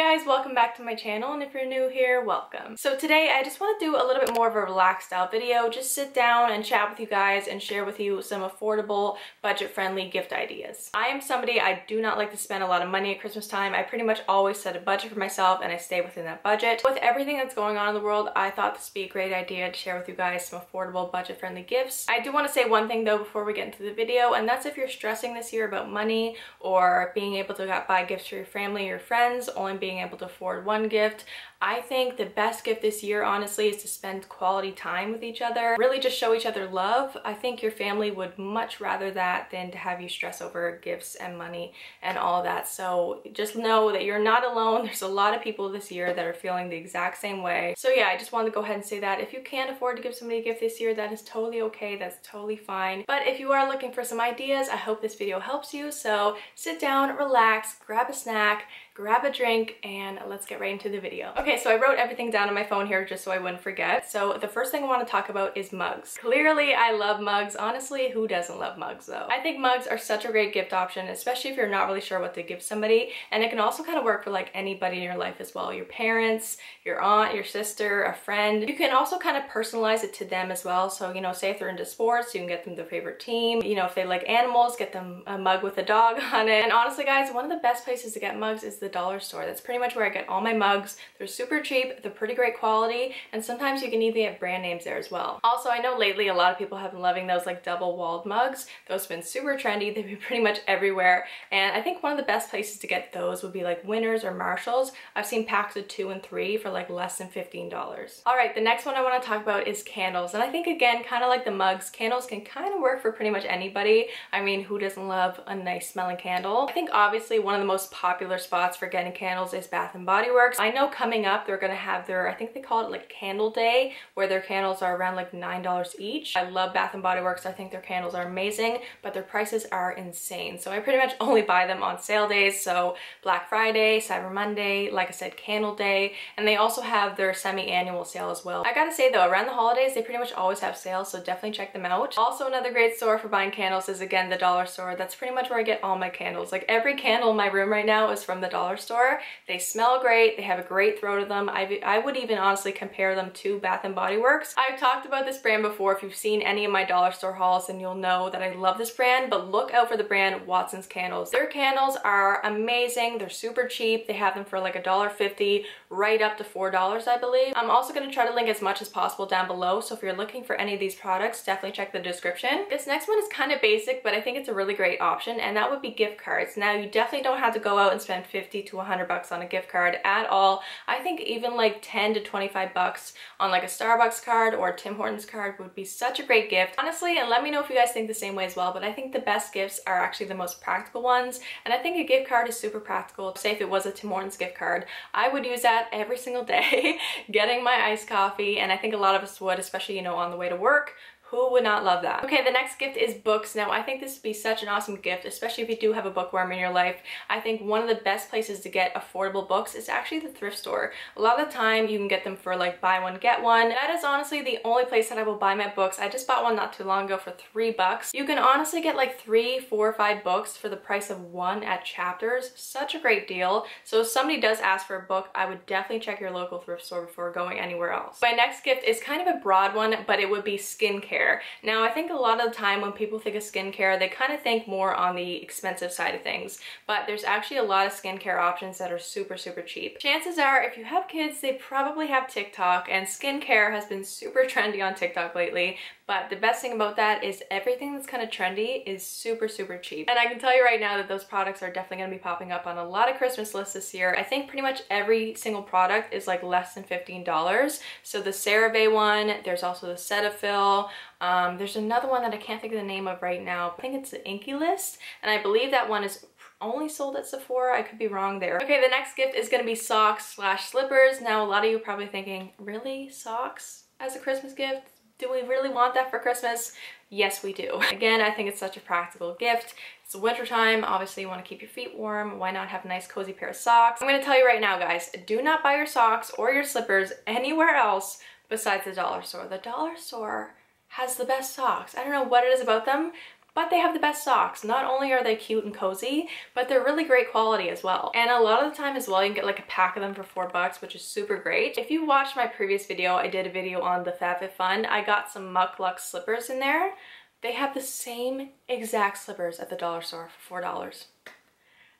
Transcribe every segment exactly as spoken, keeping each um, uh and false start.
guys, welcome back to my channel, and if you're new here, welcome. So today I just want to do a little bit more of a relaxed style video, just sit down and chat with you guys and share with you some affordable, budget-friendly gift ideas. I am somebody, I do not like to spend a lot of money at Christmas time. I pretty much always set a budget for myself and I stay within that budget. With everything that's going on in the world, I thought this would be a great idea to share with you guys some affordable, budget-friendly gifts. I do want to say one thing though before we get into the video, and that's if you're stressing this year about money or being able to buy gifts for your family or friends, only being able to afford one gift, I think the best gift this year, honestly, is to spend quality time with each other. Really just show each other love. I think your family would much rather that than to have you stress over gifts and money and all that. So just know that you're not alone. There's a lot of people this year that are feeling the exact same way. So yeah, I just wanted to go ahead and say that. If you can't afford to give somebody a gift this year, that is totally okay. That's totally fine. But if you are looking for some ideas, I hope this video helps you. So sit down, relax, grab a snack, grab a drink, and let's get right into the video. Okay, so I wrote everything down on my phone here just so I wouldn't forget. So the first thing I want to talk about is mugs. Clearly, I love mugs. Honestly, who doesn't love mugs though? I think mugs are such a great gift option, especially if you're not really sure what to give somebody. And it can also kind of work for like anybody in your life as well. Your parents, your aunt, your sister, a friend. You can also kind of personalize it to them as well. So, you know, say if they're into sports, you can get them their favorite team. You know, if they like animals, get them a mug with a dog on it. And honestly, guys, one of the best places to get mugs is the dollar store. That's pretty much where I get all my mugs. They're super cheap, they're pretty great quality, and sometimes you can even get brand names there as well. Also, I know lately a lot of people have been loving those like double walled mugs. Those have been super trendy, they've been pretty much everywhere, and I think one of the best places to get those would be like Winners or Marshalls. I've seen packs of two and three for like less than fifteen dollars. Alright, the next one I want to talk about is candles, and I think again, kind of like the mugs, candles can kind of work for pretty much anybody. I mean, who doesn't love a nice smelling candle? I think obviously one of the most popular spots for getting candles is Bath and Body Works. I know coming up they're gonna have their, I think they call it like Candle Day, where their candles are around like nine dollars each. I love Bath and Body Works. I think their candles are amazing, but their prices are insane. So I pretty much only buy them on sale days. So Black Friday, Cyber Monday, like I said, Candle Day, and they also have their semi-annual sale as well. I gotta say though, around the holidays, they pretty much always have sales, so definitely check them out. Also, another great store for buying candles is again the dollar store. That's pretty much where I get all my candles. Like every candle in my room right now is from the dollar store. They smell great, they have a great throw to them. I, I would even honestly compare them to Bath and Body Works. I've talked about this brand before. If you've seen any of my dollar store hauls, then you'll know that I love this brand, but look out for the brand Watson's Candles. Their candles are amazing, they're super cheap. They have them for like a dollar fifty right up to four dollars, I believe. I'm also going to try to link as much as possible down below, so if you're looking for any of these products, definitely check the description. This next one is kind of basic, but I think it's a really great option, and that would be gift cards. Now, you definitely don't have to go out and spend fifty to one hundred bucks on a gift card at all. I think even like ten to twenty-five bucks on like a Starbucks card or a Tim Hortons card would be such a great gift. Honestly, and let me know if you guys think the same way as well, but I think the best gifts are actually the most practical ones, and I think a gift card is super practical. Say if it was a Tim Hortons gift card, I would use that every single day getting my iced coffee, and I think a lot of us would, especially, you know, on the way to work. Who would not love that? Okay, the next gift is books. Now, I think this would be such an awesome gift, especially if you do have a bookworm in your life. I think one of the best places to get affordable books is actually the thrift store. A lot of the time, you can get them for like buy one, get one. That is honestly the only place that I will buy my books. I just bought one not too long ago for three bucks. You can honestly get like three, four, five books for the price of one at Chapters. Such a great deal. So if somebody does ask for a book, I would definitely check your local thrift store before going anywhere else. My next gift is kind of a broad one, but it would be skincare. Now, I think a lot of the time when people think of skincare, they kind of think more on the expensive side of things, but there's actually a lot of skincare options that are super, super cheap. Chances are, if you have kids, they probably have TikTok, and skincare has been super trendy on TikTok lately, but the best thing about that is everything that's kind of trendy is super, super cheap. And I can tell you right now that those products are definitely going to be popping up on a lot of Christmas lists this year. I think pretty much every single product is like less than fifteen dollars. So the CeraVe one, there's also the Cetaphil. Um, there's another one that I can't think of the name of right now. I think it's the Inkey List, and I believe that one is only sold at Sephora. I could be wrong there. Okay, the next gift is going to be socks slash slippers. Now, a lot of you are probably thinking, really? Socks as a Christmas gift? Do we really want that for Christmas? Yes, we do. Again, I think it's such a practical gift. It's winter time, obviously you want to keep your feet warm. Why not have a nice cozy pair of socks? I'm going to tell you right now, guys, do not buy your socks or your slippers anywhere else besides the dollar store. The dollar store has the best socks. I don't know what it is about them, but they have the best socks. Not only are they cute and cozy, but they're really great quality as well. And a lot of the time as well, you can get like a pack of them for four bucks, which is super great. If you watched my previous video, I did a video on the FabFitFun. I got some Mukluk slippers in there. They have the same exact slippers at the dollar store for four dollars.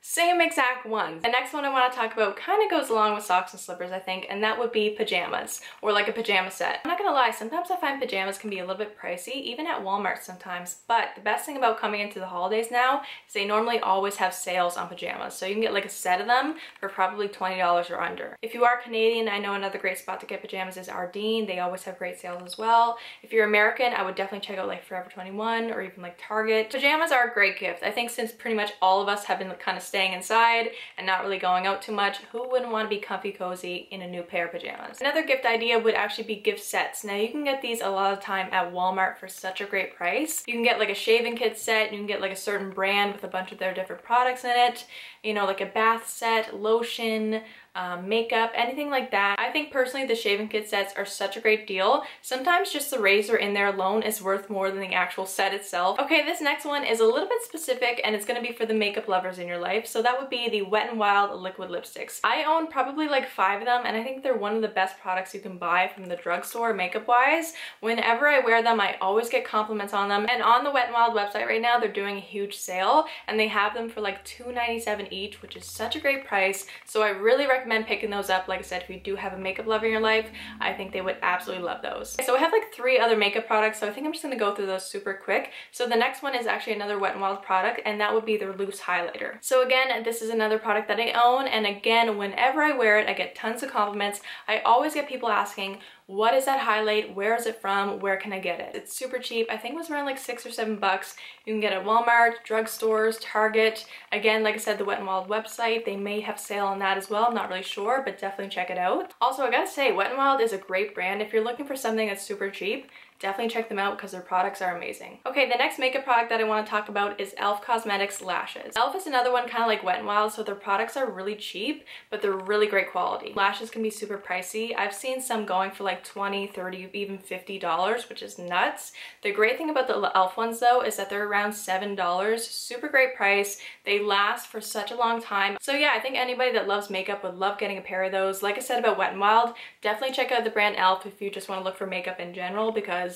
Same exact ones. The next one I want to talk about kind of goes along with socks and slippers, I think, and that would be pajamas, or like a pajama set. I'm not gonna lie, sometimes I find pajamas can be a little bit pricey, even at Walmart sometimes, but the best thing about coming into the holidays now is they normally always have sales on pajamas, so you can get like a set of them for probably twenty dollars or under. If you are Canadian, I know another great spot to get pajamas is Ardene. They always have great sales as well. If you're American, I would definitely check out like Forever twenty-one or even like Target. Pajamas are a great gift. I think since pretty much all of us have been kind of staying inside and not really going out too much, who wouldn't want to be comfy cozy in a new pair of pajamas? Another gift idea would actually be gift sets. Now you can get these a lot of time at Walmart for such a great price. You can get like a shaving kit set, you can get like a certain brand with a bunch of their different products in it, you know, like a bath set, lotion, Um, makeup, anything like that. I think personally the shaving kit sets are such a great deal. Sometimes just the razor in there alone is worth more than the actual set itself. Okay, this next one is a little bit specific and it's gonna be for the makeup lovers in your life. So that would be the Wet n Wild liquid lipsticks. I own probably like five of them and I think they're one of the best products you can buy from the drugstore makeup wise. Whenever I wear them, I always get compliments on them. And on the Wet n Wild website right now, they're doing a huge sale and they have them for like two ninety-seven each, which is such a great price. So I really recommend recommend picking those up. Like I said, if you do have a makeup lover in your life, I think they would absolutely love those. So I have like three other makeup products, so I think I'm just gonna go through those super quick. So the next one is actually another Wet n Wild product, and that would be their loose highlighter. So again, this is another product that I own, and again, whenever I wear it, I get tons of compliments. I always get people asking, what is that highlight? Where is it from? Where can I get it? It's super cheap. I think it was around like six or seven bucks. You can get it at Walmart, drugstores, Target. Again, like I said, the Wet n Wild website, they may have sale on that as well. I'm not really sure, but definitely check it out. Also, I gotta say, Wet n Wild is a great brand. If you're looking for something that's super cheap, definitely check them out because their products are amazing. Okay, the next makeup product that I want to talk about is Elf Cosmetics Lashes. Elf is another one kind of like Wet n Wild, so their products are really cheap, but they're really great quality. Lashes can be super pricey. I've seen some going for like twenty, thirty, even fifty dollars, which is nuts. The great thing about the Elf ones though is that they're around seven dollars, super great price. They last for such a long time. So yeah, I think anybody that loves makeup would love getting a pair of those. Like I said about Wet n Wild, definitely check out the brand Elf if you just want to look for makeup in general, because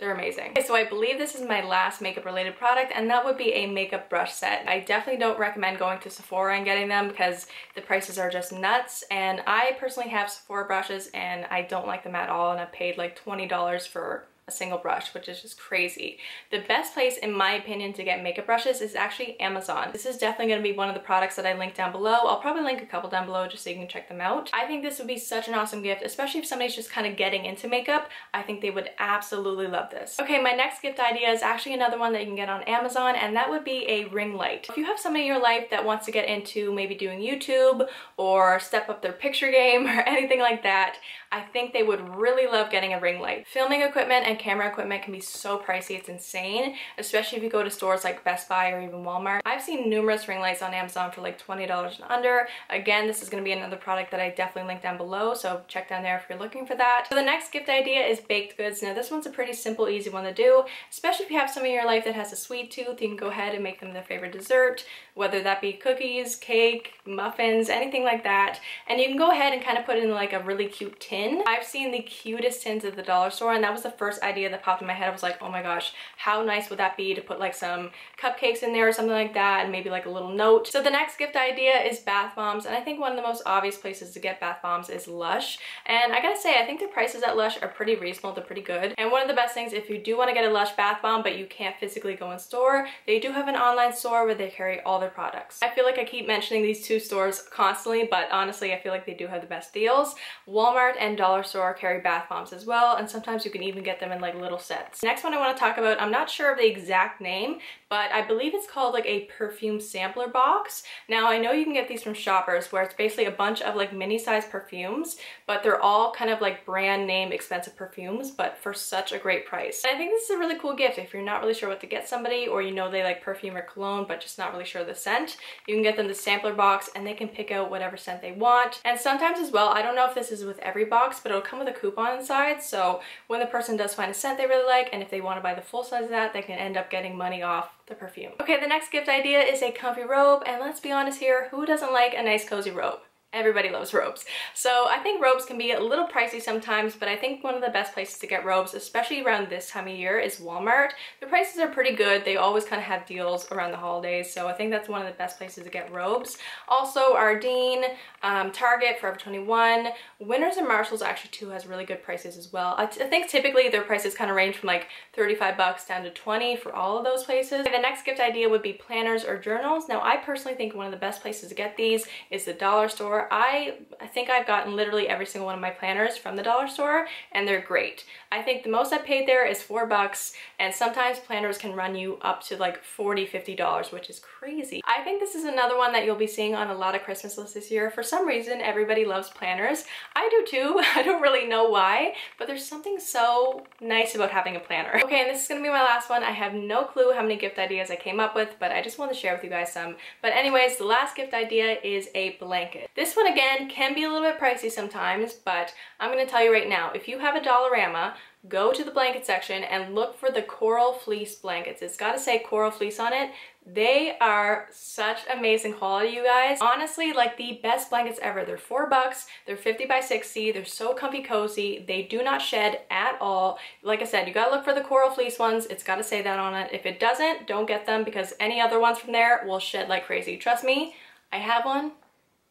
they're amazing. Okay, so I believe this is my last makeup related product, and that would be a makeup brush set. I definitely don't recommend going to Sephora and getting them because the prices are just nuts, and I personally have Sephora brushes and I don't like them at all, and I paid like twenty dollars for a single brush, which is just crazy. The best place in my opinion to get makeup brushes is actually Amazon. This is definitely going to be one of the products that I link down below. I'll probably link a couple down below just so you can check them out. I think this would be such an awesome gift, especially if somebody's just kind of getting into makeup. I think they would absolutely love this. Okay, my next gift idea is actually another one that you can get on Amazon, and that would be a ring light. If you have somebody in your life that wants to get into maybe doing YouTube or step up their picture game or anything like that, I think they would really love getting a ring light. Filming equipment and camera equipment can be so pricey, it's insane, especially if you go to stores like Best Buy or even Walmart. I've seen numerous ring lights on Amazon for like twenty dollars and under. Again, this is going to be another product that I definitely link down below, so check down there if you're looking for that. So the next gift idea is baked goods. Now this one's a pretty simple, easy one to do, especially if you have someone in your life that has a sweet tooth. You can go ahead and make them their favorite dessert, whether that be cookies, cake, muffins, anything like that. And you can go ahead and kind of put in like a really cute tin. I've seen the cutest tins at the dollar store, and that was the first idea that popped in my head. I was like, oh my gosh, how nice would that be to put like some cupcakes in there or something like that, and maybe like a little note. So the next gift idea is bath bombs, and I think one of the most obvious places to get bath bombs is Lush. And I gotta say, I think the prices at Lush are pretty reasonable, they're pretty good. And one of the best things, if you do want to get a Lush bath bomb but you can't physically go in store, they do have an online store where they carry all their products. I feel like I keep mentioning these two stores constantly, but honestly I feel like they do have the best deals. Walmart and Dollar Store carry bath bombs as well, and sometimes you can even get them in like little sets. Next one I want to talk about, I'm not sure of the exact name, but I believe it's called like a perfume sampler box. Now I know you can get these from Shoppers, where it's basically a bunch of like mini size perfumes, but they're all kind of like brand name expensive perfumes, but for such a great price. And I think this is a really cool gift if you're not really sure what to get somebody, or you know they like perfume or cologne but just not really sure the scent. You can get them the sampler box and they can pick out whatever scent they want. And sometimes as well, I don't know if this is with every box, but it'll come with a coupon inside, so when the person does find find a scent they really like, and if they want to buy the full size of that, they can end up getting money off the perfume. Okay, the next gift idea is a comfy robe, and let's be honest here, who doesn't like a nice cozy robe? Everybody loves robes. So I think robes can be a little pricey sometimes, but I think one of the best places to get robes, especially around this time of year, is Walmart. The prices are pretty good. They always kind of have deals around the holidays, so I think that's one of the best places to get robes. Also Ardene, um, Target, Forever twenty-one, Winners and Marshalls actually too has really good prices as well. I, I think typically their prices kind of range from like thirty-five bucks down to twenty for all of those places. The next gift idea would be planners or journals. Now I personally think one of the best places to get these is the dollar store. I, I think I've gotten literally every single one of my planners from the dollar store, and they're great. I think the most I paid there is four bucks, and sometimes planners can run you up to like forty, fifty dollars, which is crazy. I think this is another one that you'll be seeing on a lot of Christmas lists this year. For some reason, everybody loves planners. I do too. I don't really know why, but there's something so nice about having a planner. Okay, and this is gonna be my last one. I have no clue how many gift ideas I came up with, but I just want to share with you guys some. But anyways, the last gift idea is a blanket. This This one again can be a little bit pricey sometimes, but I'm going to tell you right now, if you have a Dollarama, go to the blanket section and look for the coral fleece blankets. It's got to say coral fleece on it. They are such amazing quality, you guys. Honestly, like the best blankets ever. They're four bucks, they're fifty by sixty, they're so comfy cozy, they do not shed at all. Like I said, you gotta look for the coral fleece ones, it's gotta say that on it. If it doesn't, don't get them, because any other ones from there will shed like crazy. Trust me, I have one.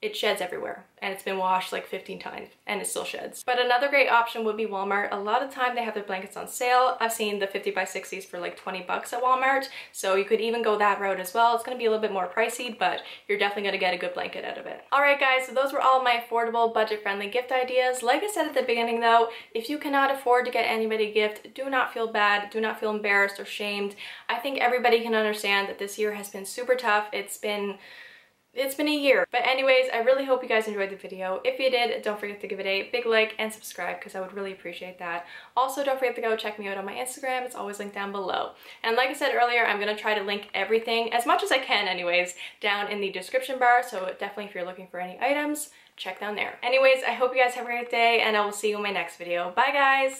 It sheds everywhere, and it's been washed like fifteen times and it still sheds. But another great option would be Walmart. A lot of the time they have their blankets on sale. I've seen the fifty by sixties for like twenty bucks at Walmart, so you could even go that route as well. It's gonna be a little bit more pricey, but you're definitely gonna get a good blanket out of it. All right guys, so those were all my affordable, budget-friendly gift ideas. Like I said at the beginning though, if you cannot afford to get anybody a gift, do not feel bad, do not feel embarrassed or shamed. I think everybody can understand that this year has been super tough. It's been It's been a year. But anyways, I really hope you guys enjoyed the video. If you did, don't forget to give it a big like and subscribe, because I would really appreciate that. Also, don't forget to go check me out on my Instagram. It's always linked down below. And like I said earlier, I'm going to try to link everything, as much as I can anyways, down in the description bar. So definitely if you're looking for any items, check down there. Anyways, I hope you guys have a great day, and I will see you in my next video. Bye guys!